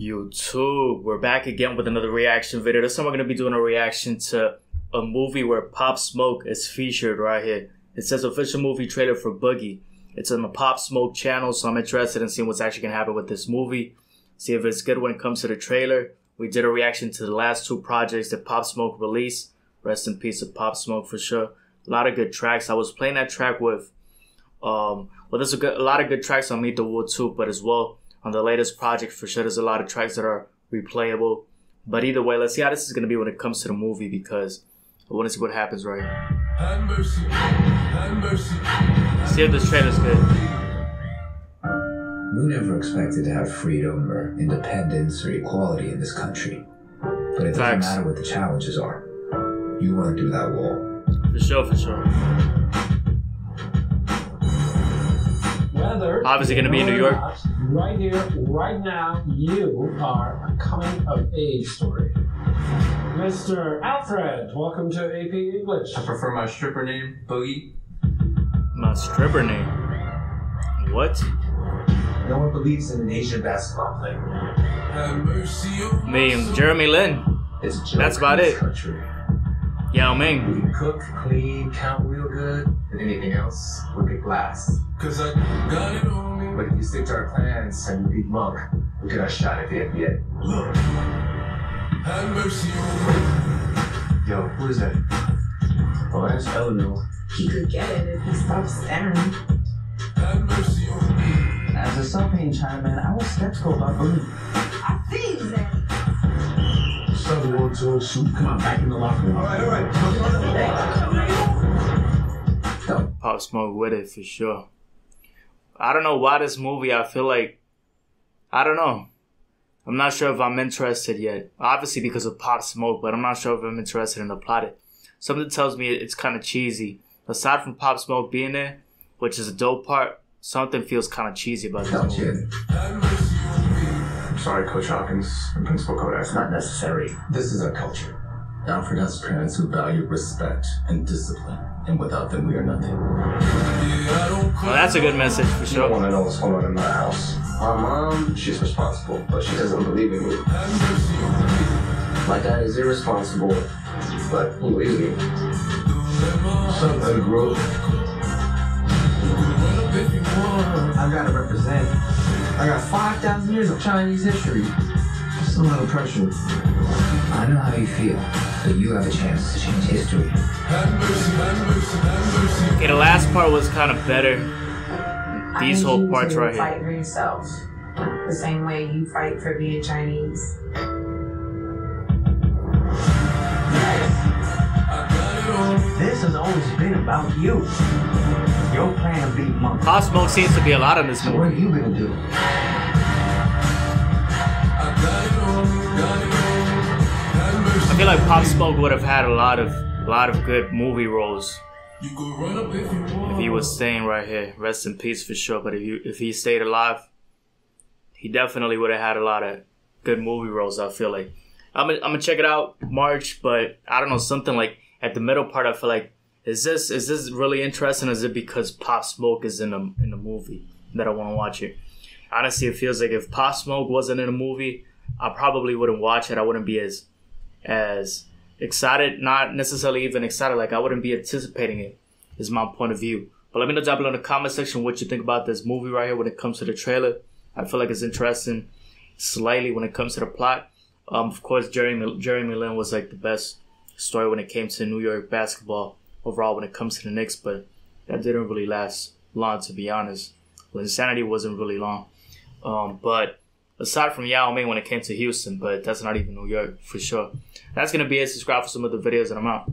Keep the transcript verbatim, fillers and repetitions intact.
YouTube, we're back again with another reaction video. This time we're going to be doing a reaction to a movie where Pop Smoke is featured right here. It says official movie trailer for Boogie. It's on the Pop Smoke channel, so I'm interested in seeing what's actually going to happen with this movie. See if it's good when it comes to the trailer. We did a reaction to the last two projects that Pop Smoke released. Rest in peace to Pop Smoke for sure. A lot of good tracks. I was playing that track with, um, well, there's a, good, a lot of good tracks on Meet the World two, but as well, on the latest project, for sure, there's a lot of tracks that are replayable. But either way, let's see how this is going to be when it comes to the movie, because I want to see what happens right here. Have mercy, have mercy, have see if this trailer's good. Who never expected to have freedom or independence or equality in this country? But it Facts. doesn't matter what the challenges are. You run through that wall. For sure, for sure. Whether Obviously going to be in New York. Right here, right now, you are a coming-of-age story. Mister Alfred, welcome to A P English. I prefer my stripper name, Boogie. My stripper name? What? No one believes in an Asian basketball player. Have mercy on me, and Jeremy Lin. It's a joke. That's about it. Country. Yao Ming. We can cook, clean, count real good, and anything else would be glass. Cause I got it on me. But if you stick to our plans and you beat Monk, we could have shot at the N B A. Look, have mercy on me. Yo, who is that? Oh, that's Eleanor. He could get it if he stops staring. Have mercy on me. As a self-made Chinaman, I was skeptical about Boogie. I see you, man. Come on, back in the locker room. All right, all right. Pop Smoke with it for sure. I don't know why this movie, I feel like, I don't know. I'm not sure if I'm interested yet. Obviously because of Pop Smoke, but I'm not sure if I'm interested in the plot. It. Something tells me it's kind of cheesy. Aside from Pop Smoke being there, which is a dope part, something feels kind of cheesy about this That's movie. It. Sorry, Coach Hawkins and Principal Kodak. It's not necessary. This is our culture. Alfred has parents who value respect and discipline, and without them, we are nothing. Well, that's a good message for sure. I don't want to know what's going on in my house. My mom, she's responsible, but she doesn't believe in me. My dad is irresponsible, but he believes me. Something grew. I gotta represent. I got five thousand years of Chinese history. Just a lot of pressure. I know how you feel, but you have a chance to change history. Okay, the last part was kind of better. These I whole you parts right fight here. Fight for yourself, the same way you fight for being Chinese. This has always been about you. Your plan to beat Monk. Pop Smoke seems to be a lot of this movie. What are you gonna do? I feel like Pop Smoke would have had a lot of, a lot of good movie roles. You go run up if you want. If he was staying right here, rest in peace for sure. But if you, if he stayed alive, he definitely would have had a lot of good movie roles. I feel like I'm, gonna, I'm gonna check it out March, but I don't know, something like at the middle part, I feel like. Is this is this really interesting? Is it because Pop Smoke is in the in the movie that I want to watch it? Honestly, it feels like if Pop Smoke wasn't in a movie, I probably wouldn't watch it. I wouldn't be as as excited, not necessarily even excited. Like I wouldn't be anticipating it. Is my point of view. But let me know down below in the comment section what you think about this movie right here when it comes to the trailer. I feel like it's interesting slightly when it comes to the plot. Um, of course, Jeremy Jeremy Lin was like the best story when it came to New York basketball. Overall, when it comes to the Knicks, but that didn't really last long, to be honest. Linsanity wasn't really long. Um, but aside from Yao Ming, when it came to Houston, but that's not even New York for sure. That's going to be it. Subscribe for some other videos, and I'm out.